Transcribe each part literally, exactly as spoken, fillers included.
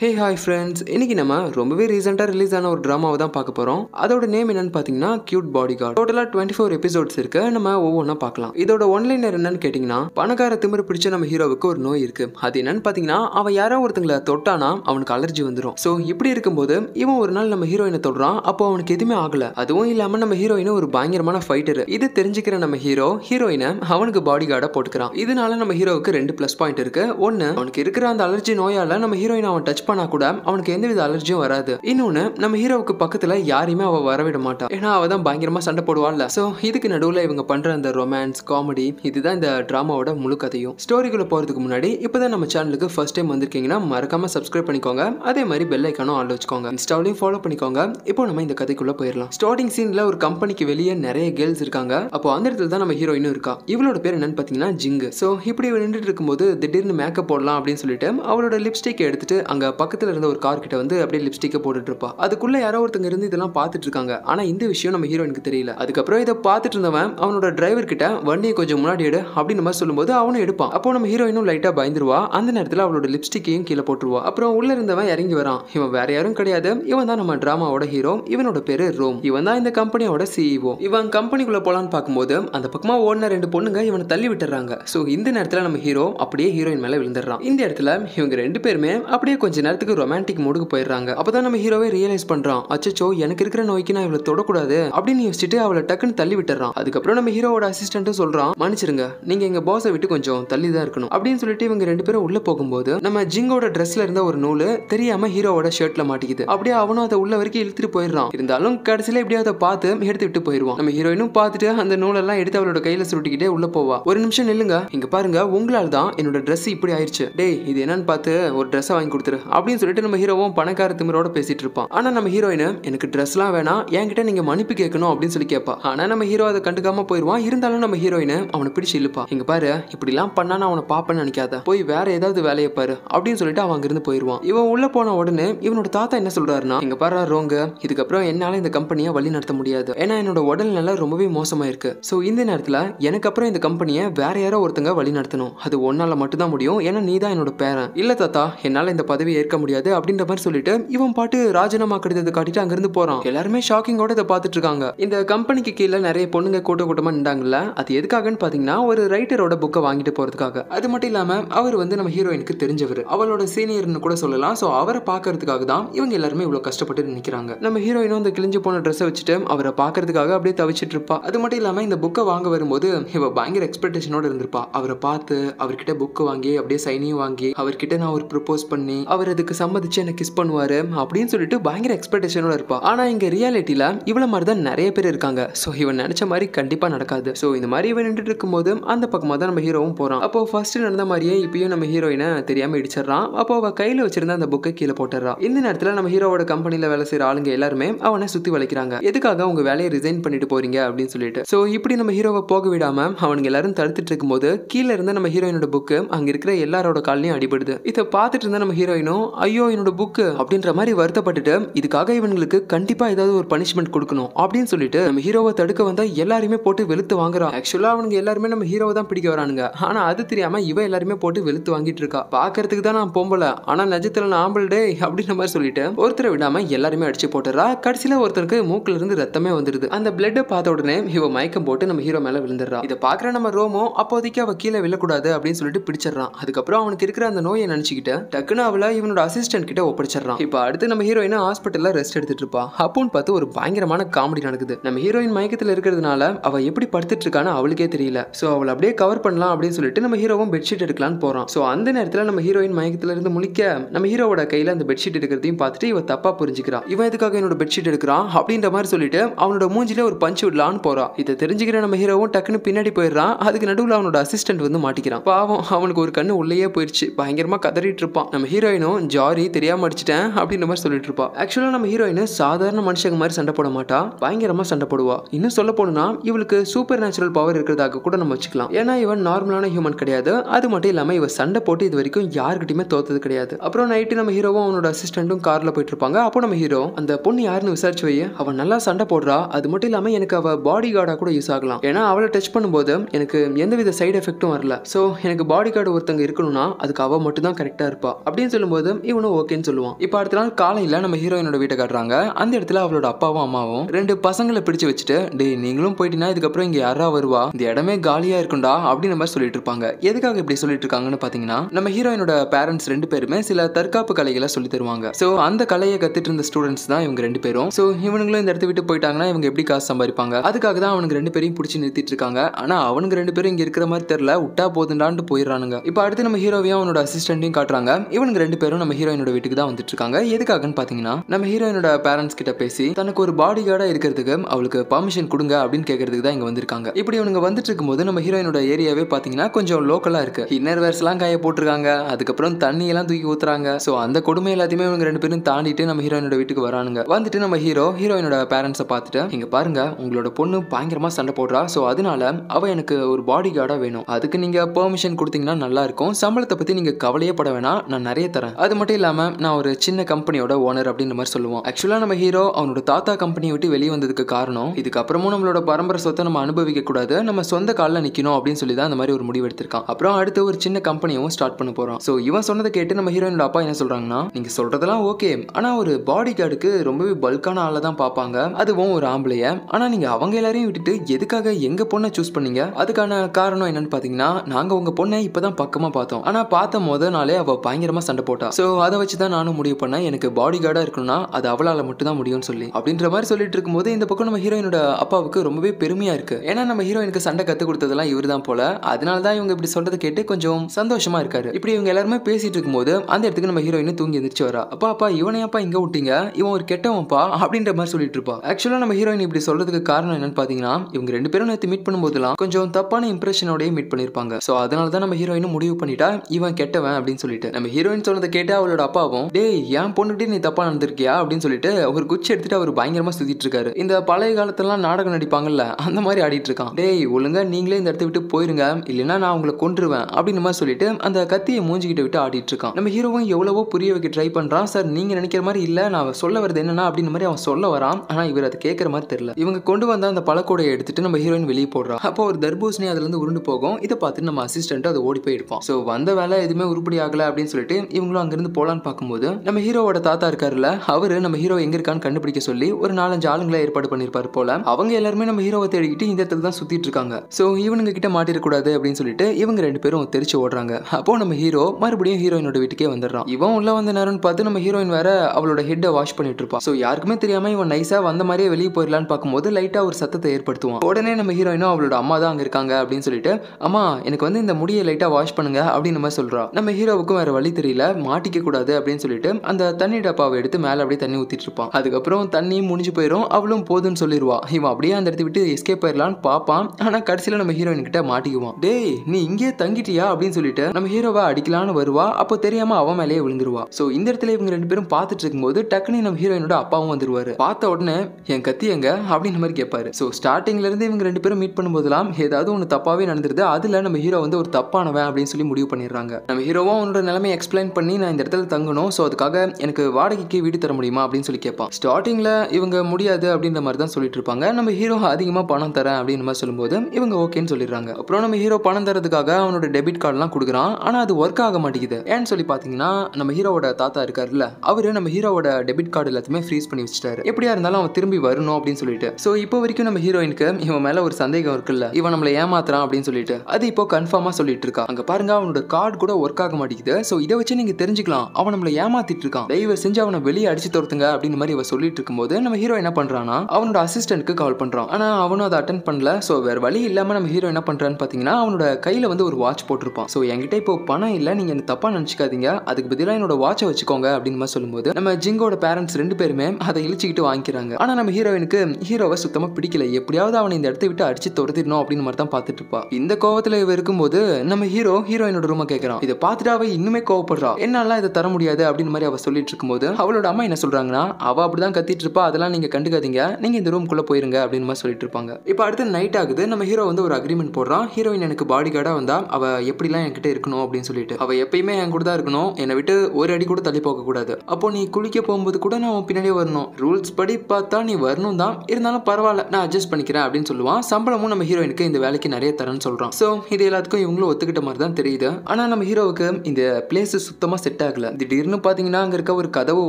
Hey hi friends, இன்னைக்கு நம்ம ரொம்பவே ரீசன்ட்டா ரிலீஸ் ஆன ஒரு டிராமாவை தான் பார்க்க போறோம். அதோட நேம் என்னன்னு பாத்தீங்கன்னா கியூட் பாடிகார்ட். டோட்டலா twenty-four எபிசோட்ஸ் இருக்கு. நம்ம ஒவ்வொன்னா பார்க்கலாம். இதோட ஒன்லைனர் என்னன்னு கேட்டிங்கன்னா பணக்கார திமிரு பிடிச்ச நம்ம ஹீரோவுக்கு ஒரு நோய் இருக்கு. அது என்னன்னு பாத்தீங்கன்னா அவ யாரோ ஒருத்தங்கள தொட்டானா அவனுக்கு அலர்ஜி வந்துரும். சோ இப்படி இருக்கும்போது இவன் ஒரு நாள் நம்ம ஹீரோயினை தொடுறான். அப்போ அவனுக்கு எதுவுமே ஆகல. அதுவும் இல்லாம நம்ம ஹீரோயின் ஒரு பயங்கரமான ஃபைட்டர். இது தெரிஞ்சுக்கிற நம்ம ஹீரோ ஹீரோயினை அவனுக்கு பாடிகார்டா போட்டுக்கிறான். இதனால நம்ம ஹீரோவுக்கு ரெண்டு பிளஸ் பாயிண்ட் இருக்கு. ஒன்னு, அவனுக்கு இருக்கிற அந்த அலர்ஜி நோயால நம்ம ஹீரோயின் அவன் டச் பண்ணா கூட அவனுக்கு எந்தவித அலர்ஜியும் வராது. இன்னொன்னு, நம்ம ஹீரோவுக்கு பக்கத்துல யாரையுமே அவ வரவிட மாட்டான். ஏன்னா அவதான் பயங்கரமா சண்டை போடுவாள்ல. சோ இதுக்கு நடுவுல இவங்க பண்ற அந்த ரொமான்ஸ் காமெடி இதுதான் இந்த டிராமாவோட முழு கதையும். ஸ்டோரிக்குள்ள போறதுக்கு முன்னாடி இப்பதான் நம்ம சேனலுக்கு ஃபர்ஸ்ட் டைம் வந்திருக்கீங்கன்னா மறக்காம சப்ஸ்கிரைப் பண்ணிக்கோங்க. அதே மாதிரி பெல் ஐக்கானும் ஆல் வச்சுக்கோங்க. இன்ஸ்டாவிலையும் ஃபாலோ பண்ணிக்கோங்க. இப்போ நம்ம இந்த கதைக்குள்ள போயிடலாம். ஸ்டார்டிங் சீன்ல ஒரு கம்பெனிக்கு வெளியே நிறைய கேர்ள்ஸ் இருக்காங்க. அப்போ அந்த இடத்துல தான் நம்ம ஹீரோயினும் இருக்கா. இவளோட பேர் என்னன்னு பாத்தீங்கன்னா ஜிங்கு. சோ இப்படி நின்றுட்டு இருக்கும்போது திடீர்னு மேக்கப் போடலாம் அப்படின்னு சொல்லிட்டு அவளோட லிப்ஸ்டிக் எடுத்துட்டு அங்க பக்கத்துல இருந்த ஒரு கார் கிட்ட வந்து அப்படியே லிப்ஸ்டிக்கை போட்டுட்டு இருப்பா. அதுக்குள்ள யாரோ ஒருத்தங்க இருந்து இதெல்லாம் பார்த்துட்டு இருக்காங்க. ஆனா இந்த விஷயம் நம்ம ஹீரோயினுக்கு தெரியல. அதுக்கப்புறம் இதை பார்த்துட்டு இருந்தவன் அவனோட டிரைவர் கிட்ட வண்டியை கொஞ்சம் முன்னாடி எடு அப்படின்னு மாதிரி சொல்லும்போது அவனும் எடுப்பான். அப்போ நம்ம ஹீரோயினும் லைட்டா பயந்துருவா. அந்த நேரத்துல அவளோட லிப்ஸ்டிக்கையும் கீழே போட்டுருவா. அப்புறம் உள்ள இருந்தவன் இறங்கி வரான். இவன் வேற யாரும் கிடையாது. இவன் தான் நம்ம டிராமாவோட ஹீரோ. இவனோட பேரு ரோம். இவன் தான் இந்த கம்பெனியோட சிஇஓ. இவன் கம்பெனிக்குள்ள போலான்னு பார்க்கும்போது அந்த பக்கமா ஓடின ரெண்டு பொண்ணுங்க இவனை தள்ளி விட்டுறாங்க. சோ இந்த நேரத்துல நம்ம ஹீரோ அப்படியே ஹீரோயின் மேல விழுந்துடுறான். இந்த இடத்துல இவங்க ரெண்டு பேருமே அப்படியே கொஞ்ச நேரத்துக்கு ரொமான்டிக் மூடுக்கு போயிடுறாங்க. அப்பதான் நம்ம ஹீரோவே ரியலைஸ் பண்றான், அச்சோ எனக்கு இருக்கிற நோய்க்கு நான் இவளை தொடக்கூடாது அப்படின்னு யோசிச்சுட்டு அவளை டக்குன்னு தள்ளி விட்டுறான். அதுக்கப்புறம் நம்ம ஹீரோவோட அசிஸ்டன்ட் சொல்றான், மன்னிச்சிருங்க, நீங்க எங்க பாஸை விட்டு கொஞ்சம் தள்ளி தான் இருக்கணும் அப்படின்னு சொல்லிட்டு இவங்க ரெண்டு பேரும் உள்ள போகும்போது நம்ம ஜிங்கோட ட்ரெஸ்ல இருந்த ஒரு நூலு தெரியாம ஹீரோவோட ஷர்ட்ல மாட்டிக்குது. அப்படியே அவனும் அதை உள்ள வரைக்கும் இழுத்துட்டு போயிடுறான். இருந்தாலும் கடைசியில எப்படியோ அதை பார்த்து எடுத்து விட்டு போயிடுவான். நம்ம ஹீரோயினும் பார்த்துட்டு அந்த நூலெல்லாம் எடுத்து அவளோட கையில சுருட்டிக்கிட்டே உள்ள போவா. ஒரு நிமிஷம் நில்லுங்க, இங்க பாருங்க, உங்களால் தான் என்னோட ட்ரெஸ் இப்படி ஆயிடுச்சு. டேய், இது என்னன்னு பார்த்து ஒரு ட்ரெஸ் வாங்கி கொடுத்துரு அப்படின்னு சொல்லிட்டு நம்ம ஹீரோவும் பணக்கார திமிரோட பேசிட்டு இருப்பான். ஆனா நம்ம ஹீரோயினு எனக்கு ட்ரெஸ் எல்லாம் வேணாம், என்கிட்ட நீங்க மன்னிப்பு கேட்கணும் அப்படின்னு சொல்லி கேட்பா. ஆனா நம்ம ஹீரோ அதை கண்டுக்காம போயிருவான். இருந்தாலும் நம்ம ஹீரோயினு அவனை பிடிச்சு இழுப்பா. இங்க பாரு, இப்படி எல்லாம் பண்ணா அவனை பாப்பன்னு நினைக்காத, போய் வேற ஏதாவது வேலையை பாரு அப்படின்னு சொல்லிட்டு அவன் அங்கிருந்து போயிருவான். இவன் உள்ள போன உடனே இவனோட தாத்தா என்ன சொல்றாருன்னா, இங்க பாரு ரோங்க, இதுக்கப்புறம் என்னால இந்த கம்பெனியை வழி நடத்த முடியாது. ஏன்னா என்னோட உடல்நிலை ரொம்பவே மோசமா இருக்கு. சோ இந்த நேரத்துல எனக்கு அப்புறம் இந்த கம்பெனியை வேற யாரோ ஒருத்தங்க வழி நடத்தணும். அது ஒன்னால மட்டும் தான் முடியும். ஏன்னா நீ தான் என்னோட பேரன். இல்ல தாத்தா, என்னால இந்த பதவி ஏற்க முடியாது அப்படின்ற மாதிரி சொல்லிட்டு இவன் பாட்டு ராஜினாமா கடிதத்தை காட்டிட்டு அங்கிருந்து போறான். எல்லாருமே ஷாக்கிங்கோட இதை பார்த்துட்டு இருக்காங்க. இந்த கம்பெனிக்கு கீழே நிறைய பொண்ணுங்க கூட்ட கூட்டமா நின்றாங்கல்ல. அது எதுக்காகன்னு பாத்தீங்கன்னா ஒரு ரைட்டரோட புக்கை வாங்கிட்டு போறதுக்காக. அது மட்டும் இல்லாம அவர் வந்து நம்ம ஹீரோயினுக்கு தெரிஞ்சவர், அவளோட சீனியர்னு கூட சொல்லலாம். சோ அவரை பாக்குறதுக்காக தான் இவங்க எல்லாருமே இவ்வளவு கஷ்டப்பட்டு நினைக்கிறாங்க. நம்ம ஹீரோயினும் அந்த கிழிஞ்சு போன ட்ரெஸ் வச்சுட்டு அவரை பாக்குறதுக்காக அப்படியே தவிச்சிட்டு இருப்பா. அது மட்டும் இல்லாம இந்த புக்கை வாங்க வரும்போது இவ பயங்கர எக்ஸ்பெக்டேஷனோட இருந்திருப்பா. அவரை பார்த்து அவர்கிட்ட புக்கு வாங்கி அப்படியே சைனையும் வாங்கி அவர்கிட்ட நான் ஒரு ப்ரொபோஸ் பண்ணி அவர் அதுக்கு சம்மதிச்சு என்ன கிஸ் பண்ணுவாரு அப்படின்னு சொல்லிட்டு பயங்கர எக்ஸ்பெக்டேஷனோட இருப்பா. ஆனா இங்க ரியாலிட்டியில இவ்வளவு மாதிரி தான் நிறைய பேர் இருக்காங்க. சோ இவன் நினைச்ச மாதிரி கண்டிப்பா நடக்காது. சோ இந்த மாதிரி இவன் நின்றுட்டு இருக்கும்போது அந்த பக்கமா தான் நம்ம ஹீரோவும் போறான். அப்போ ஃபர்ஸ்ட் நடந்த மாதிரியே இப்பயும் நம்ம ஹீரோயினை தெரியாம இடிச்சிடறான். அப்போ அவ கையில வச்சிருந்த அந்த புக்கை கீழே போட்டுறான். இந்த நேரத்துல நம்ம ஹீரோவோட கம்பெனில வேலை செய்யற ஆளுங்க எல்லாருமே அவனை சுத்தி வளைக்கிறாங்க. எதுக்காக உங்க வேலையை ரிசைன் பண்ணிட்டு போறீங்க அப்படின்னு சொல்லிட்டு. சோ இப்படி நம்ம ஹீரோவை போக விடாம அவனுங்க எல்லாரும் தடுத்துட்டு இருக்கும்போது கீழே இருந்த நம்ம ஹீரோயினோட புக்கு அங்க இருக்கிற எல்லாரோட காலையும் அடிபடுது. இதை பார்த்துட்டு இருந்த நம்ம ஹீரோயினும் ஐயோ என்னோட புக்கு அப்படின்ற மாதிரி வருத்தப்பட்டுட்டு இதுக்காக இவங்களுக்கு கண்டிப்பா ஏதாவது ஒரு பனிஷ்மெண்ட் கொடுக்கணும் அப்படின்னு சொல்லிட்டு நம்ம ஹீரோவை தடுக்க வந்தா எல்லாருமே போட்டு வெளுத்து வாங்குறான். ஆக்சுவலா அவங்க எல்லாருமே நம்ம ஹீரோவை தான் பிடிக்க வரானுங்க. ஆனா அது தெரியாம இவ எல்லாருமே போட்டு வெளுத்து வாங்கிட்டு இருக்கா. பாக்குறதுக்கு தான் நான் பொம்பளை, ஆனா நஜத்துல நான் ஆம்பள டே அப்படின்ற மாதிரி சொல்லிட்டு ஒருத்தரை விடாம எல்லாருமே அடிச்சு போட்டுறா. கடைசியில ஒருத்தருக்கு மூக்குல இருந்து ரத்தமே வந்துருது. அந்த பிளட் பார்த்த உடனே இவ மயக்கம் போட்டு நம்ம ஹீரோ மேல விழுந்துடுறா. இதை பாக்குற நம்ம ரோமோ அப்போதைக்கு அவ கீழே விழக்கூடாது அப்படின்னு சொல்லிட்டு பிடிச்சிடறான். அதுக்கப்புறம் அவனுக்கு இருக்கிற அந்த நோயை நினைச்சுக்கிட்டு டக்குன்னு அவளை இவனோட அசிஸ்டன்ட் கிட்ட ஒப்படைச்சிடறான். இப்போ அடுத்து நம்ம ஹீரோயினா ஹாஸ்பிட்டல்ல ரெஸ்ட் எடுத்துட்டு இருப்பா. அப்போன்னு பார்த்து ஒரு பயங்கரமான காமெடி நடக்குது. நம்ம ஹீரோயின் மயக்கத்துல இருக்கிறதுனால அவ எப்படி படுத்துட்டு இருக்கான்னு அவளுக்கே தெரியல. சோ அவளை அப்படியே கவர் பண்ணலாம் அப்படின்னு சொல்லிட்டு நம்ம ஹீரோவும் பெட்ஷீட் எடுக்கலான்னு போறான். சோ அந்த நேரத்துல நம்ம ஹீரோயின் மயக்கத்துல இருந்து முழிக்க நம்ம ஹீரோவோட கையில அந்த பெட்ஷீட் எடுக்கிறதையும் பார்த்துட்டு இவ தப்பா புரிஞ்சுக்கிறான். இவன் எதுக்காக என்னோட பெட்ஷீட் எடுக்கிறான் அப்படின்ற மாதிரி சொல்லிட்டு அவனோட மூஞ்சில ஒரு பஞ்சு விடலான்னு போறான். இதை தெரிஞ்சுக்கிற நம்ம ஹீரோவும் டக்குன்னு பின்னாடி போயிடுறான். அதுக்கு நடுவில் அவனோட அசிஸ்டன்ட் வந்து மாட்டிக்கிறான். பாவம் அவனுக்கு ஒரு கண்ணு உள்ளேயே போயிடுச்சு. பயங்கரமா கதறிட்டு இருப்பான். நம்ம ஹீரோயினும் ஜாரி தெரியாம அடிச்சிட்டேன் அப்படின்ற மாதிரி சொல்லிட்டு இருப்பா. ஆக்சுவலா நம்ம ஹீரோயின் சாதாரண மனுஷங்க மாதிரி சண்டை போட மாட்டா, பயங்கரமா சண்டை போடுவா. இன்னும் சொல்ல போனா இவளுக்கு சூப்பர் நேச்சுரல் பவர் இருக்கிறதாக கூட நம்ம வச்சுக்கலாம். ஏன்னா இவன் நார்மலான ஹியூமன் கிடையாது. அது மட்டும் இல்லாம இவ சண்டை போட்டு இது வரைக்கும் யாருக்கிட்டையுமே தோத்தது கிடையாது. அப்புறம் நைட்டு நம்ம ஹீரோவும் அவனோட அசிஸ்டன்ட்டும் கார்ல போயிட்டு இருப்பாங்க. அப்போ நம்ம ஹீரோ அந்த பொண்ணு யாருன்னு விசாரிச்சு வை, அவன் நல்லா சண்டை போடுறா, அது மட்டும் இல்லாம எனக்கு அவ பாடி கார்டா கூட யூஸ் ஆகலாம். ஏன்னா அவளை டச் பண்ணும்போது எனக்கு எந்தவித சைடு எஃபெக்டும் வரல. சோ எனக்கு பாடி கார்டு ஒருத்தங்க இருக்கணும்னா அதுக்கு அவ மட்டும் தான் கரெக்டா இருப்பா அப்படின்னு சொல்லும்போது சொன்னதும் இவனும் ஓகேன்னு சொல்லுவான். இப்ப அடுத்த நாள் காலையில நம்ம ஹீரோயினோட வீட்டை காட்டுறாங்க. அந்த இடத்துல அவளோட அப்பாவும் அம்மாவும் ரெண்டு பசங்களை பிடிச்சு வச்சுட்டு, டே நீங்களும் போயிட்டீங்கன்னா இதுக்கப்புறம் இங்க யாரா வருவா, இந்த இடமே காலியா இருக்கும்டா அப்படின்னு மாதிரி சொல்லிட்டு இருப்பாங்க. எதுக்காக இப்படி சொல்லிட்டு இருக்காங்கன்னு பாத்தீங்கன்னா, நம்ம ஹீரோயினோட பேரண்ட்ஸ் ரெண்டு பேருமே சில தற்காப்பு கலைகளை சொல்லி தருவாங்க. சோ அந்த கலையை கத்துட்டு இருந்த ஸ்டூடெண்ட்ஸ் தான் இவங்க ரெண்டு பேரும். சோ இவங்களும் இந்த இடத்த விட்டு போயிட்டாங்கன்னா இவங்க எப்படி காசு சம்பாதிப்பாங்க, அதுக்காக தான் அவனுக்கு ரெண்டு பேரையும் பிடிச்சி நிறுத்திட்டு இருக்காங்க. ஆனா அவனுங்க ரெண்டு பேரும் இங்க இருக்கிற மாதிரி தெரியல, விட்டா போதுண்டான்னு போயிடறானுங்க. இப்ப அடுத்து நம்ம ஹீரோவையும் அவனோட அசிஸ்டன்ட்டையும் காட்டுறாங்க. இவனுக்கு ரெண்டு பேரும் நம்ம ஹீரோயினோட வீட்டுக்கு தான் வந்துட்டு இருக்காங்க. எதுக்காகன்னு பாத்தீங்கன்னா, நம்ம ஹீரோயினோட பேரண்ட்ஸ் கிட்ட பேசி தனக்கு ஒரு பாடி கார்டா இருக்கிறதுக்கு அவளுக்கு பர்மிஷன் கொடுங்க அப்படின்னு கேட்கறதுக்கு தான் இங்க வந்திருக்காங்க. இப்படி இவனுங்க வந்துட்டு இருக்கும் போது நம்ம ஹீரோயினோட ஏரியாவே பாத்தீங்கன்னா கொஞ்சம் லோக்கலா இருக்கு. இன்னர் வேர்ஸ் எல்லாம் காய போட்டுருக்காங்க, அதுக்கப்புறம் தண்ணி எல்லாம் தூக்கி ஊத்துறாங்க. சோ அந்த கொடுமை எல்லாத்தையுமே இவங்க ரெண்டு பேரும் தாண்டிட்டு நம்ம ஹீரோயினோட வீட்டுக்கு வரானுங்க. வந்துட்டு நம்ம ஹீரோ ஹீரோயினோட பேரண்ட்ஸை பார்த்துட்டு, இங்க பாருங்க உங்களோட பொண்ணு பயங்கரமா சண்டை போடுறா, சோ அதனால அவ எனக்கு ஒரு பாடி கார்டா வேணும், அதுக்கு நீங்க பெர்மிஷன் கொடுத்தீங்கன்னா நல்லா இருக்கும், சம்பளத்தை பத்தி நீங்க கவலையே பட வேணாம், நான் நிறைய தரேன், அது மட்டும் இல்லாம நான் ஒரு சின்ன கம்பெனியோட ஓனர் அப்படின்ற மாதிரி சொல்லுவோம். ஆக்சுவலா நம்ம ஹீரோ அவனோட தாத்தா கம்பெனியை விட்டு வெளியே வந்ததுக்கு காரணம், இதுக்கப்புறமும் நம்மளோட பரம்பரை சொத்தை நம்ம அனுபவிக்க கூடாது, நம்ம சொந்த காலில் நிக்கணும் அப்படின்னு சொல்லி தான் அந்த மாதிரி ஒரு முடிவு எடுத்திருக்கான். அப்புறம் அடுத்து ஒரு சின்ன கம்பெனியும் ஸ்டார்ட் பண்ண போறோம். சோ இவன் சொன்னதை கேட்டு நம்ம ஹீரோனோட அப்பா என்ன சொல்றாங்கன்னா, நீங்க சொல்றதெல்லாம் ஓகே, ஆனா ஒரு பாடி கார்டுக்கு ரொம்பவே பல்கான ஆளை தான் பாப்பாங்க, அதுவும் ஒரு ஆம்பளைய. ஆனா நீங்க அவங்க எல்லாரையும் விட்டுட்டு எதுக்காக எங்க பொண்ணை சூஸ் பண்ணீங்க, அதுக்கான காரணம் என்னன்னு பாத்தீங்கன்னா, நாங்க உங்க பொண்ணை இப்பதான் பக்கமா பார்த்தோம், ஆனா பார்த்த முத நாளே அவ பயங்கரமா சண்டை போட்டா, சோ அதை வச்சுதான் நானும் முடிவு பண்ணேன் எனக்கு பாடி கார்டா இருக்கணும்னா அது அவளால மட்டும் தான் முடியும்னு சொல்லி அப்படின்ற மாதிரி சொல்லிட்டு இருக்கும் போது, இந்த பக்கம் நம்ம ஹீரோயினோட அப்பாவுக்கு ரொம்பவே பெருமையா இருக்கு. ஏன்னா நம்ம ஹீரோயினுக்கு சண்டை கத்து கொடுத்ததெல்லாம் இவர் தான் போல, அதனாலதான் இவங்க இப்படி சொல்றதை கேட்டு கொஞ்சம் சந்தோஷமா இருக்காரு. இப்படி இவங்க எல்லாருமே பேசிட்டு இருக்கும் போது அந்த இடத்துக்கு நம்ம ஹீரோயின் தூங்கி எந்திரிச்சு வரா. அப்பா அப்பா இவனையாப்பா இங்க விட்டீங்க, இவன் ஒரு கெட்டவன்ப்பா அப்படின்ற மாதிரி சொல்லிட்டு இருப்பா. ஆக்சுவலா நம்ம ஹீரோயின் இப்படி சொல்றதுக்கு காரணம் என்னன்னு பாத்தீங்கன்னா, இவங்க ரெண்டு பேரும் நேற்று மீட் பண்ணும்போதெல்லாம் கொஞ்சம் தப்பான இம்ப்ரெஷனோடய மீட் பண்ணிருப்பாங்க. சோ அதனால தான் நம்ம ஹீரோயினும் முடிவு பண்ணிட்டா இவன் கெட்டவன் அப்படின்னு சொல்லிட்டு. நம்ம ஹீரோயின் சொன்னதை கேட்டு அவளோட அப்பாவும், டே என் பொண்ணுகிட்டே நீ தப்பா நடந்திருக்கியா அப்படின்னு சொல்லிட்டு ஒரு குச்சி எடுத்துட்டு அவர் பயங்கரமா சுத்திட்டு இருக்காரு. இந்த பழைய காலத்துலாம் நாடகம் நடிப்பாங்கல்ல அந்த மாதிரி ஆடிட்டு இருக்கான். டேய் ஒழுங்கா நீங்களே இந்த இடத்த விட்டு போயிருங்க, இல்லைன்னா நான் உங்களை கொன்றுவேன் அப்படின்னு மாதிரி சொல்லிட்டு அந்த கத்தியை மூஞ்சிக்கிட்ட விட்டு ஆடிட்டு இருக்கான். நம்ம ஹீரோவும் எவ்வளவோ புரிய வைக்க ட்ரை பண்றான். சார் நீங்க நினைக்கிற மாதிரி இல்ல, நான் சொல்ல வரது என்னன்னா அப்படின்னு மாதிரி அவன் சொல்ல வரான். ஆனா இவர் அதை கேட்கற மாதிரி தெரியல. இவங்க கொண்டு வந்த அந்த பழக்கூடையை எடுத்துட்டு நம்ம ஹீரோயின் வெளியே போடுறா. அப்போ ஒரு தர்பூசணி அதுல இருந்து உருண்டு போகும். இதை பார்த்துட்டு நம்ம அசிஸ்டன்ட் அதை ஓடி போய் எடுப்பான். சோ வந்த வேலை எதுவுமே உருப்படி ஆகல அப்படின்னு சொல்லிட்டு இவங்களும் அங்கிருந்து போலான்னு பார்க்கும்போது, நம்ம ஹீரோவோட தாத்தா இருக்காருல்ல அவரு நம்ம ஹீரோ எங்க இருக்கான்னு கண்டுபிடிக்க சொல்லி ஒரு நாலஞ்சு ஆளுங்களை ஏற்பாடு பண்ணிருப்பாரு போல. அவங்க எல்லாருமே நம்ம ஹீரோவை தேடிக்கிட்டு இந்த இடத்துல தான் சுத்திட்டு இருக்காங்க. சோ இவனுங்க கிட்ட மாட்டிடக்கூடாது அப்படின்னு சொல்லிட்டு இவங்க ரெண்டு பேரும் தெரிச்சு ஓடுறாங்க. அப்போ நம்ம ஹீரோ மறுபடியும் ஹீரோயினோட வீட்டுக்கே வந்துடுறான். இவன் உள்ள வந்த நேரம்னு பார்த்து நம்ம ஹீரோயின் வேற அவளோட ஹெட்டை வாஷ் பண்ணிட்டு இருப்பான். சோ யாருக்குமே தெரியாம இவன் நைஸா வந்த மாதிரியே வெளியே போயிடலான்னு பார்க்கும்போது லைட்டா ஒரு சத்தத்தை ஏற்படுத்துவான். உடனே நம்ம ஹீரோயினும் அவளோட அம்மா தான் அங்க இருக்காங்க அப்படின்னு சொல்லிட்டு, அம்மா எனக்கு வந்து இந்த முடியை லைட்டா வாஷ் பண்ணுங்க அப்படின்னு மாதிரி சொல்றா. நம்ம ஹீரோவுக்கும் வேற வழி தெரியல, மாட்டிக்க கூடாது அப்படின்னு சொல்லிட்டு அந்த தண்ணி டப்பாவை எடுத்து மேல அப்படியே தண்ணி ஊத்திட்டு இருப்பான். அதுக்கப்புறம் தண்ணி முடிஞ்சு போயிடும். அவளும் போதுன்னு சொல்லிடுவா. இவன் அப்படியே அந்த இடத்த விட்டு எஸ்கேப் ஆயிடலான்னு பார்ப்பான். ஆனா கடைசியில நம்ம ஹீரோயின் கிட்ட மாட்டிக்குவான். டேய் நீ இங்கே தங்கிட்டியா அப்படின்னு சொல்லிட்டு நம்ம ஹீரோவை அடிக்கலான்னு வருவா. அப்போ தெரியாம அவன் மேலேயே விழுந்துருவா. சோ இந்த இடத்துல இவங்க ரெண்டு பேரும் பார்த்துட்டு இருக்கும்போது டக்குனு நம்ம ஹீரோயினோட அப்பாவும் வந்துருவாரு. பார்த்த உடனே என் கத்தி எங்க அப்படின்னு மாதிரி கேட்பாரு. சோ ஸ்டார்டிங்ல இருந்து இவங்க ரெண்டு பேரும் மீட் பண்ணும்போதெல்லாம் ஏதாவது ஒன்று தப்பாவே நடந்துருது. அதுல நம்ம ஹீரோ வந்து ஒரு தப்பானவன் அப்படின்னு சொல்லி முடிவு பண்ணிடுறாங்க. நம்ம ஹீரோவும் அவனோட நிலைமை எக்ஸ்பிளைன் பண்ணி, நான் இந்த இடத்துல தங்கணும், சோ அதுக்காக எனக்கு வாடகைக்கு வீடு தர முடியுமா அப்படின்னு சொல்லி கேட்பான். ஸ்டார்டிங்ல இவங்க முடியாது அப்படின்ற மாதிரி தான் சொல்லிட்டு இருப்பாங்க. நம்ம ஹீரோ அதிகமா பணம் தரேன் அப்படின்னு மாதிரி சொல்லும்போது இவங்க ஓகேன்னு சொல்லிடுறாங்க. அப்புறம் நம்ம ஹீரோ பணம் தரதுக்காக அவனோட டெபிட் கார்டு எல்லாம் கொடுக்குறான். ஆனா அது ஒர்க் ஆக மாட்டேங்குது. ஏன்னு சொல்லி பாத்தீங்கன்னா, நம்ம ஹீரோவோட தாத்தா இருக்காருல்ல அவரு நம்ம ஹீரோவோட டெபிட் கார்டு எல்லாத்தையுமே ஃப்ரீஸ் பண்ணி வச்சுட்டாரு. எப்படியா இருந்தாலும் அவன் திரும்பி வரணும் அப்படின்னு சொல்லிட்டு. சோ இப்போ வரைக்கும் நம்ம ஹீரோயினுக்கு இவன் மேல ஒரு சந்தேகம் இருக்குல்ல, இவன் நம்மள ஏமாத்துறான் அப்படின்னு சொல்லிட்டு அது இப்போ கன்ஃபார்மா சொல்லிட்டு இருக்கா. அங்க பாருங்க அவனோட கார்டு கூட ஒர்க் ஆக மாட்டேங்குது. சோ இதை வச்சு நீங்க தெரிஞ்சுக்கலாம் அவன் நம்மள ஏமாத்திட்டு இருக்கான், தயவு செஞ்சு அவனை வெளியே அடிச்சு துரத்துங்க அப்படின்னு மாதிரி இவன் சொல்லிட்டு இருக்கும்போது நம்ம ஹீரோ என்ன பண்றானா அவனோட அசிஸ்டன்ட்க்கு கால் பண்றான். ஆனா அவனும் அதை அட்டென்ட் பண்ணல. சோ வேற வழி இல்லாம நம்ம ஹீரோ என்ன பண்றான்னு பாத்தீங்கன்னா, அவனோட கையில வந்து ஒரு வாட்ச் போட்டிருப்பான். சோ என்கிட்ட இப்போ பணம் இல்ல, நீங்க என்ன தப்பா நினைச்சுக்காதீங்க, அதுக்கு பதிலாக என்னோட வாட்சை வச்சுக்கோங்க அப்படின்னு மாதிரி சொல்லும்போது நம்ம ஜிங்கோட பேரண்ட்ஸ் ரெண்டு பேருமே அதை இழிச்சுக்கிட்டு வாங்கிக்கிறாங்க. ஆனா நம்ம ஹீரோயினுக்கு ஹீரோவை சுத்தமா பிடிக்கல, எப்படியாவது அவனை இந்த இடத்தை விட்டு அடிச்சு துரத்திடணும் அப்படின்னு மாதிரி தான் பாத்துட்டு இருப்பா. இந்த கோவத்துல இவ இருக்கும்போது நம்ம ஹீரோ ஹீரோயினோட ரூமை கேட்கறான். இதை பார்த்துட்டு அவ இன்னுமே கோவப்படுறா, என்னால இதை தர முடியாது அப்படின்னு மாதிரி அவ சொல்லிட்டு இருக்கும்போது அவளோட அம்மா என்ன சொல்றாங்கன்னா, அவ அப்படிதான் கத்திட்டு இருப்பா, அதெல்லாம் நீங்க கண்டுக்காதீங்க, நீங்க இந்த ரூம்குள்ள போயிருங்க அப்படின்னு மாதிரி சொல்லிட்டு இருப்பாங்க. இப்ப அடுத்து நைட் ஆகுது. நம்ம ஹீரோ வந்து ஒரு அக்ரிமெண்ட் போடுறான். ஹீரோயின் எனக்கு பாடி கார்டா வந்தா அவ எப்படிலாம் என்கிட்ட இருக்கணும் அப்படின்னு சொல்லிட்டு, அவ எப்பயுமே என் கூட தான் இருக்கணும், என்னை விட்டு ஒரு அடி கூட தள்ளி போக கூடாது, அப்போ நீ குளிக்க போகும்போது கூட நான் பின்னாடியே வரணும், ரூல்ஸ் படி பார்த்தா நீ வரணும் தான், இருந்தாலும் பரவாயில்ல நான் அட்ஜஸ்ட் பண்ணிக்கிறேன் அப்படின்னு சொல்லுவான். சம்பளமும் நம்ம ஹீரோயினுக்கு இந்த வேலைக்கு நிறைய தரேன்னு சொல்றான். சோ இது எல்லாத்துக்கும் இவங்களும் ஒத்துக்கிட்ட மாதிரி தான் தெரியுது. ஆனா நம்ம ஹீரோவுக்கு இந்த பிளேஸ் சுத்தமா செட் செட் ஆகல. திடீர்னு பாத்தீங்கன்னா அங்க இருக்க ஒரு கதவு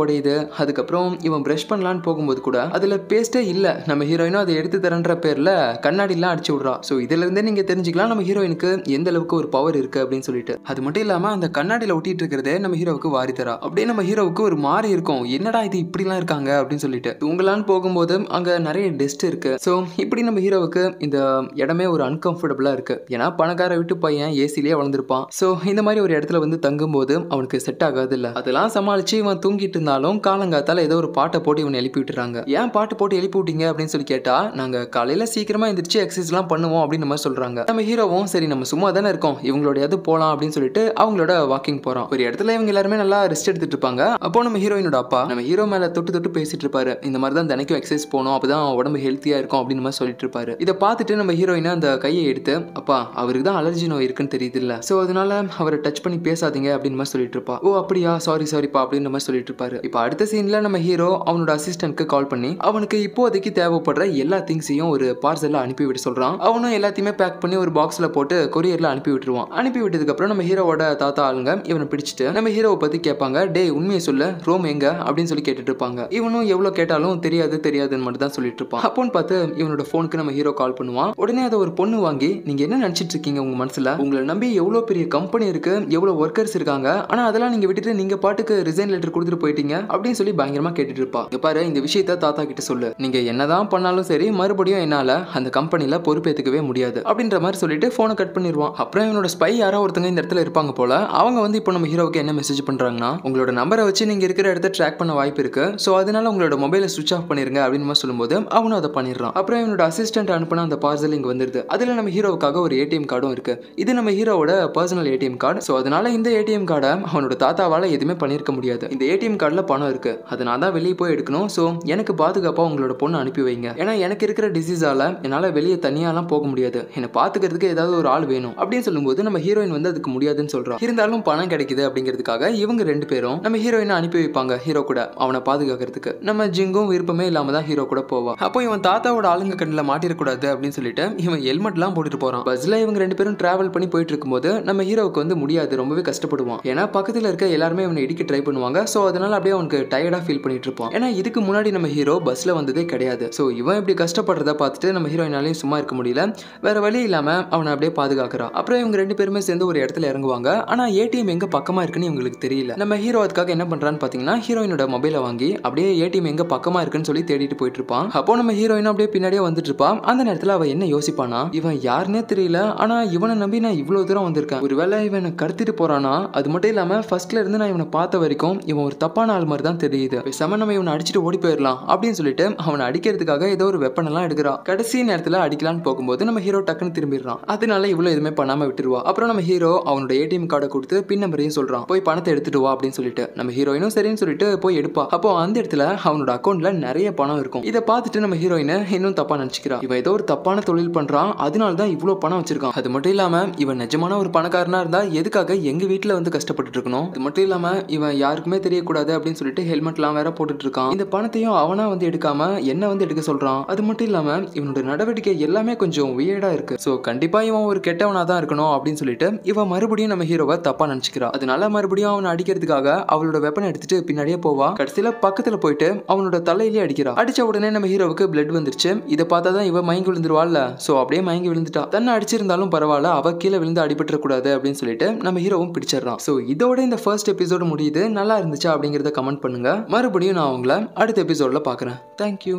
உடையுது. அதுக்கப்புறம் இவன் பிரஷ் பண்ணலான்னு போகும்போது கூட அதுல பேஸ்டே இல்ல. நம்ம ஹீரோயினும் அதை எடுத்து தரன்ற பேர்ல கண்ணாடி எல்லாம் அடிச்சு விடுறா. சோ இதுல இருந்தே நீங்க தெரிஞ்சுக்கலாம் நம்ம ஹீரோயினுக்கு எந்த அளவுக்கு ஒரு பவர் இருக்கு அப்படின்னு சொல்லிட்டு. அது மட்டும் இல்லாம அந்த கண்ணாடியில ஒட்டிட்டு இருக்கிறதே நம்ம ஹீரோவுக்கு வாரி தரா. அப்படியே நம்ம ஹீரோவுக்கு ஒரு மாறி இருக்கும், என்னடா இது இப்படி எல்லாம் இருக்காங்க அப்படின்னு சொல்லிட்டு. தூங்கலான்னு போகும்போது அங்க நிறைய டெஸ்ட் இருக்கு. சோ இப்படி நம்ம ஹீரோவுக்கு இந்த இடமே ஒரு அன்கம்ஃபர்டபுளா இருக்கு. ஏன்னா பணக்கார விட்டு பையன் ஏசிலேயே வளர்ந்துருப்பான். சோ இந்த மாதிரி ஒரு இடத்துல வந்து தங்கும் போது அவனுக்கு செட் ஆகாது இல்ல. அதெல்லாம் சமாளிச்சு இவன் தூங்கிட்டு இருந்தாலும் காலங்காத்தால ஏதோ ஒரு பாட்டை போட்டு இவனை எழுப்பி விட்டுறாங்க. ஏன் பாட்டு போட்டு எழுப்பி விட்டீங்க அப்படின்னு சொல்லி கேட்டா, நாங்க காலையில சீக்கிரமா எந்திரிச்சு எக்ஸசைஸ் எல்லாம் பண்ணுவோம் அப்படின்னு நம்ம சொல்றாங்க. நம்ம ஹீரோவும் சரி நம்ம சும்மா தானே இருக்கோம், இவங்களோடையாவது போலாம் அப்படின்னு சொல்லிட்டு அவங்களோட வாக்கிங் போறோம். ஒரு இடத்துல இவங்க எல்லாருமே நல்லா ரெஸ்ட் எடுத்துட்டு இருப்பாங்க. அப்போ நம்ம ஹீரோயினோட அப்பா நம்ம ஹீரோ மேல தொட்டு தொட்டு பேசிட்டு இருப்பாரு. இந்த மாதிரி தான் தினைக்கும் எக்ஸசைஸ் போனோம், அப்பதான் உடம்பு ஹெல்த்தியா இருக்கும் அப்படின்னு மாதிரி சொல்லிட்டு இருப்பாரு. இதை பார்த்துட்டு நம்ம ஹீரோயினா அந்த கையை எடுத்து, அப்பா அவருக்கு தான் அலர்ஜி நோய் இருக்குன்னு தெரியுது இல்ல, சோ அதனால அவரை டச் பண்ணி பேசாதீங்க அப்படின்னு மாதிரி சொல்லிட்டு இருப்பா. ஓ அப்படியா, சாரி சாரிப்பா அப்படின்னு மாதிரி சொல்லிட்டு இருப்பாரு. இப்போ அடுத்த சீன்ல நம்ம ஹீரோ அவனோட அசிஸ்டன்ட்க்கு கால் பண்ணி அவனுக்கு இப்போதைக்கு தேவைப்படுற எல்லா திங்ஸையும் ஒரு பார்சல்ல அனுப்பி விட்டு சொல்றான். அவனும் எல்லாத்தையுமே பேக் பண்ணி ஒரு பாக்ஸ்ல போட்டு கொரியர்ல அனுப்பி விட்டுருவான். அனுப்பி விட்டதுக்கு அப்புறம் நம்ம ஹீரோவோட தாத்தா ஆளுங்க இவனை பிடிச்சிட்டு நம்ம ஹீரோவை பத்தி கேட்பாங்க. டே உண்மையை சொல்லு, ரோம் எங்க அப்படின்னு சொல்லி கேட்டுட்டு இருப்பாங்க. இவனும் எவ்வளவு கேட்டாலும் தெரியாது தெரியாதுன்னு மட்டும் தான் சொல்லிட்டு இருப்பான். அப்போன்னு பார்த்து இவனோட போனுக்கு நம்ம ஹீரோ கால் பண்ணுவான். உடனே அதை ஒரு பொண்ணு வாங்கி, நீங்க என்ன நினைச்சிட்டு இருக்கீங்க உங்க மனசுல, உங்களை நம்பி எவ்வளவு பெரிய கம்பெனி இருக்கு, எவ்வளவு ஒர்க்கர்ஸ் இருக்காங்க, ஆனா அதெல்லாம் நீங்க விட்டுட்டு நீங்க பாட்டுக்கு ரிசைன் லெட்டர் கொடுத்துட்டு போயிட்டீங்க அப்படின்னு சொல்லி பயங்கரமா கேட்டுட்டு இருப்பா. இங்க பாரு, இந்த விஷயத்த தாத்தா கிட்ட சொல்லு, நீங்க என்னதான் பண்ணாலும் சரி மறுபடியும் என்னால அந்த கம்பெனில பொறுப்பேத்துக்கவே முடியாது அப்படின்ற மாதிரி சொல்லிட்டு போனை கட் பண்ணிடுவான். அப்புறம் இவனோட ஸ்பை யாரோ ஒருத்தங்க இந்த இடத்துல இருப்பாங்க போல. அவங்க வந்து இப்போ நம்ம ஹீரோவுக்கு என்ன மெசேஜ் பண்றாங்கன்னா, உங்களோட நம்பரை வச்சு நீங்க இருக்கிற இடத்த ட்ராக் பண்ண வாய்ப்பு இருக்கு, சோ அதனால உங்களோட மொபைலை சுவிச் ஆஃப் பண்ணிருங்க அப்படின்னு மாதிரி சொல்லும்போது அவனும் அதை பண்ணிடுறான். அப்புறம் இவனோட அசிஸ்டன்ட் அனுப்பின அந்த பார்சல் இங்க வந்துருது. அதுல நம்ம ஹீரோவுக்காக ஒரு ஏடிஎம் கார்டும் இருக்கு. இது நம்ம ஹீரோவோட பர்சனல் ஏடிஎம் கார்டு. ஸோ அதனால இந்த ஏடிஎம் கார்டை அவனோட தாத்தாவால் எதுவுமே பண்ணியிருக்க முடியாது. இந்த ஏடிஎம் கார்டில் பணம் இருக்கு, அதை நான் தான் வெளியே போய் எடுக்கணும். ஸோ எனக்கு பாதுகாப்பாக உங்களோட பொண்ணு அனுப்பி வைங்க, ஏன்னா எனக்கு இருக்கிற டிசீஸால என்னால் வெளியே தனியாலாம் போக முடியாது, என்னை பார்த்துக்கிறதுக்கு ஏதாவது ஒரு ஆள் வேணும் அப்படின்னு சொல்லும்போது நம்ம ஹீரோயின் வந்து அதுக்கு முடியாதுன்னு சொல்றான். இருந்தாலும் பணம் கிடைக்குது அப்படிங்கிறதுக்காக இவங்க ரெண்டு பேரும் நம்ம ஹீரோயினை அனுப்பி வைப்பாங்க ஹீரோ கூட அவனை பாதுகாக்கிறதுக்கு. நம்ம ஜிங்கும் விருப்பமே இல்லாம தான் ஹீரோ கூட போவான். அப்போ இவன் தாத்தாவோட ஆளுங்க கண்ணில் மாட்டிடக்கூடாது அப்படின்னு சொல்லிட்டு இவன் ஹெல்மெட் எல்லாம் போட்டுட்டு போறான். பஸ்ல இவங்க ரெண்டு பேரும் டிராவல் பண்ணி போயிட்டு இருக்கும்போது நம்ம ஹீரோவுக்கு வந்து முடியாது, ரொம்பவே கஷ்டப்படுவான். ஏன்னா பக்கத்துல இருக்க எல்லாருமே அவனை இடிக்க ட்ரை பண்ணுவாங்க. சோ அதனால அப்படியே அவனுக்கு டயர்டா ஃபீல் பண்ணிட்டு இருப்பான். ஏன்னா இதுக்கு முன்னாடி நம்ம ஹீரோ பஸ்ல வந்ததே கிடையாது. சோ இவன் இப்படி கஷ்டப்படுறத பார்த்துட்டு நம்ம ஹீரோயினாலையும் சும்மா இருக்க முடியல. வேற வழி இல்லாம அவனை அப்படியே பாதுகாக்கிறான். அப்புறம் இவங்க ரெண்டு பேருமே சேர்ந்து ஒரு இடத்துல இறங்குவாங்க. ஆனா ஏடிஎம் எங்க பக்கமா இருக்குன்னு இவங்களுக்கு தெரியல. நம்ம ஹீரோ அதுக்காக என்ன பண்றான்னு பாத்தீங்கன்னா, ஹீரோயினோட மொபைலை வாங்கி அப்படியே ஏடிஎம் எங்க பக்கமா இருக்குன்னு சொல்லி தேடிட்டு போயிட்டு இருப்பான். அப்போ நம்ம ஹீரோயினும் அப்படியே பின்னாடியே வந்துட்டு இருப்பான். அந்த நேரத்துல அவன் என்ன யோசிப்பானா, இவன் யாருன்னே தெரியல, ஆனா இவனை நம்பி நான் இவ்வளவு தூரம் வந்திருக்கேன், ஒருவேளை இவனை கடத்திட்டு போறானா, அது மட்டும் இல்லாம ஃபர்ஸ்ட்ல இருந்து நான் இவனை பார்த்த வரைக்கும் இவன் ஒரு தப்பான ஆள் மாதிரி தான் தெரியுது, பேசாம நம்ம இவனை அடிச்சுட்டு ஓடி போயிடலாம் அப்படின்னு சொல்லிட்டு அவனை அடிக்கிறதுக்காக ஏதோ ஒரு வெப்பன் எல்லாம் எடுக்கிறான். கடைசி நேரத்துல அடிக்கலான்னு போகும்போது நம்ம ஹீரோ டக்குன்னு திரும்பிடுறான். அதனால இவ்வளவு எதுவுமே பண்ணாம விட்டுருவா. அப்புறம் நம்ம ஹீரோ அவனோட ஏடிஎம் கார்டை கொடுத்து பின் நம்பரையும் சொல்றான், போய் பணத்தை எடுத்துட்டு வா அப்படின்னு சொல்லிட்டு. நம்ம ஹீரோயினும் சரின்னு சொல்லிட்டு போய் எடுப்பா. அப்போ அந்த இடத்துல அவனோட அக்கௌண்ட்ல நிறைய பணம் இருக்கும். இதை பார்த்துட்டு நம்ம ஹீரோயினை இன்னும் தப்பா நினைச்சுக்கிறான், இவன் ஏதோ ஒரு தப்பான தொழில் பண்றான், அதனாலதான் இவ்வளவு பணம் வச்சிருக்கான். அது மட்டும் இல்லாம இவன் நிஜமான ஒரு பணக்காரனா இருந்தா எதுக்காக எங்க வீட்டுல வந்து கஷ்டப்பட்டு இருக்கணும், அது மட்டும் இல்லாம இவன் யாருக்குமே தெரியக்கூடாது அப்படின்னு சொல்லிட்டு ஹெல்மெட் எல்லாம் வேற போட்டுட்டு இருக்கான். இந்த பணத்தையும் அவனா வந்து எடுக்காம என்ன வந்து எடுக்க சொல்றான். அது மட்டும் இல்லாம இவனோட நடவடிக்கை எல்லாமே கொஞ்சம் வியர்டா இருக்கு. சோ கண்டிப்பா இவன் ஒரு கெட்டவனா தான் இருக்கணும் அப்படின்னு சொல்லிட்டு இவன் மறுபடியும் நம்ம ஹீரோவை தப்பா நினைச்சுக்கிறான். அதனால மறுபடியும் அவனை அடிக்கிறதுக்காக அவளோட வெப்பனை எடுத்துட்டு பின்னாடியே போவா. கடைசியில பக்கத்துல போயிட்டு அவனோட தலையிலேயே அடிக்கிறான். அடிச்ச உடனே நம்ம ஹீரோவுக்கு பிளட் வந்துருச்சு. இதை பார்த்தாதான் இவன் மயங்கி விழுந்துருவாள்ல. சோ அப்படியே மயங்கி விழுந்துட்டா. தன்னை அடிச்சிருந்தாலும் பரவாயில்ல, அவ கீழே விழுந்து அடிபட்டுற கூடாது அப்படின்னு சொல்லிட்டு நம்ம ஹீரோவும் பிடிச்சிடறான். சோ இதோட இந்த ஃபர்ஸ்ட் எபிசோடு முடியுது. நல்லா இருந்துச்சா அப்படிங்கறத கமெண்ட் பண்ணுங்க. மறுபடியும் நான் உங்களை அடுத்த எபிசோட்ல பாக்குறேன். தேங்க்யூ.